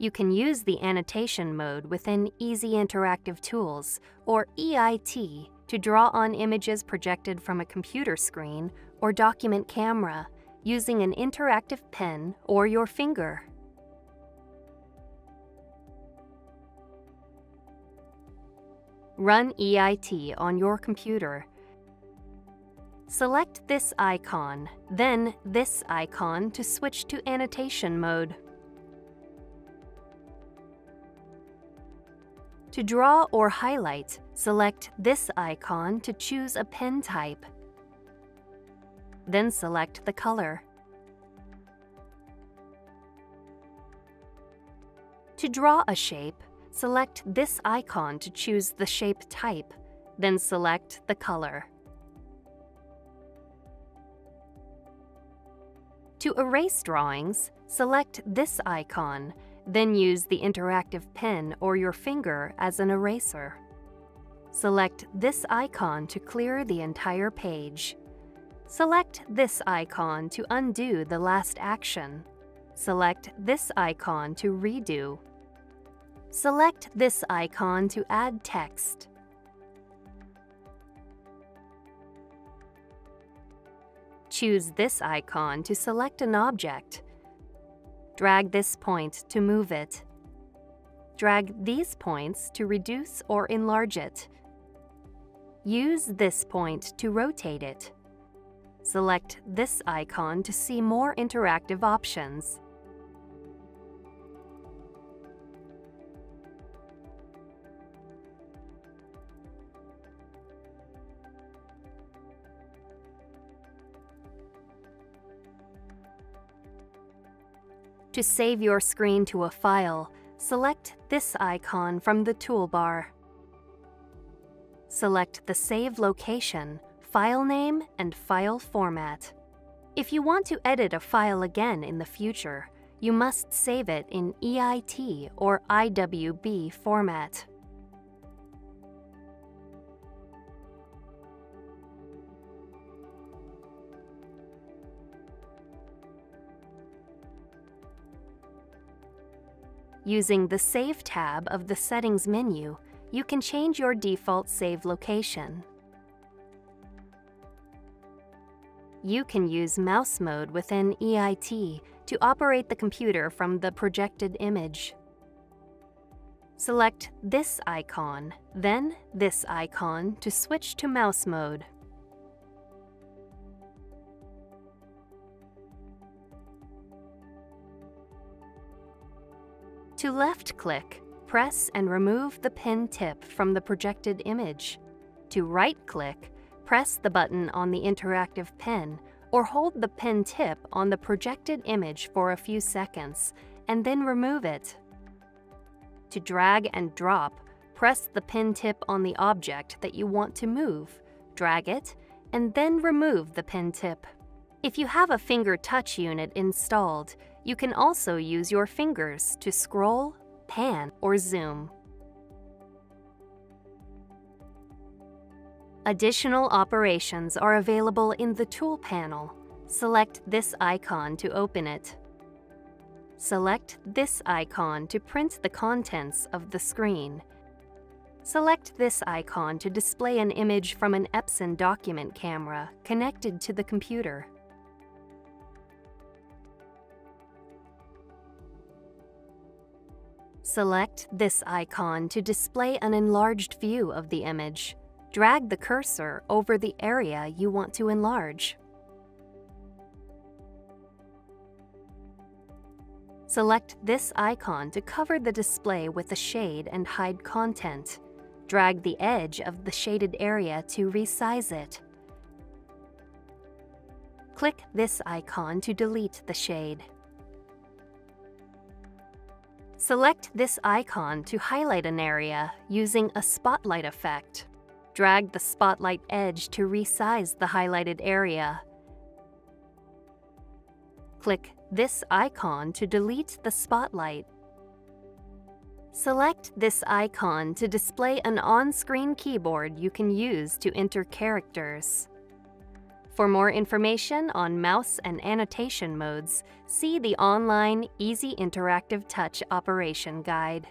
You can use the annotation mode within Easy Interactive Tools, or EIT, to draw on images projected from a computer screen or document camera using an interactive pen or your finger. Run EIT on your computer. Select this icon, then this icon to switch to annotation mode. To draw or highlight, select this icon to choose a pen type. Then select the color. To draw a shape, select this icon to choose the shape type, then select the color. To erase drawings, select this icon, then use the interactive pen or your finger as an eraser. Select this icon to clear the entire page. Select this icon to undo the last action. Select this icon to redo. Select this icon to add text. Choose this icon to select an object. Drag this point to move it. Drag these points to reduce or enlarge it. Use this point to rotate it. Select this icon to see more interactive options. To save your screen to a file, select this icon from the toolbar. Select the save location, file name, and file format. If you want to edit a file again in the future, you must save it in EIT or IWB format. Using the Save tab of the Settings menu, you can change your default save location. You can use mouse mode within EIT to operate the computer from the projected image. Select this icon, then this icon to switch to mouse mode. To left-click, press and remove the pin tip from the projected image. To right-click, press the button on the interactive pen or hold the pin tip on the projected image for a few seconds and then remove it. To drag and drop, press the pin tip on the object that you want to move, drag it, and then remove the pin tip. If you have a finger touch unit installed, you can also use your fingers to scroll, pan, or zoom. Additional operations are available in the Tool panel. Select this icon to open it. Select this icon to print the contents of the screen. Select this icon to display an image from an Epson document camera connected to the computer. Select this icon to display an enlarged view of the image. Drag the cursor over the area you want to enlarge. Select this icon to cover the display with a shade and hide content. Drag the edge of the shaded area to resize it. Click this icon to delete the shade. Select this icon to highlight an area using a spotlight effect. Drag the spotlight edge to resize the highlighted area. Click this icon to delete the spotlight. Select this icon to display an on-screen keyboard you can use to enter characters. For more information on mouse and annotation modes, see the online Easy Interactive Touch Operation Guide.